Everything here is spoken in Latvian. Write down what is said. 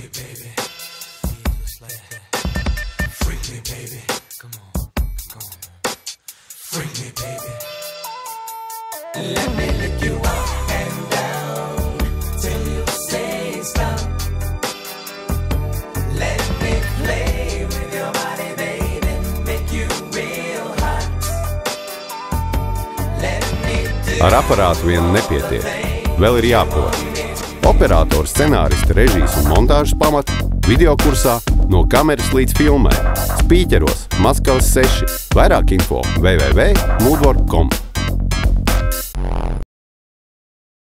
Freaky baby, just like that. Freaky baby, come on, come on. Freaky baby, let me lick you up and down till you say stop. Let me play with your body, baby, make you real hot. Ar aparātu vien nepietiek, vēl ir jāpilda. Operators, scenāristi, režijas un montāžas pamata videokursā No kameras līdz filmai. Spīķeros Maskavas 6. Vairāk info www.moodwork.com.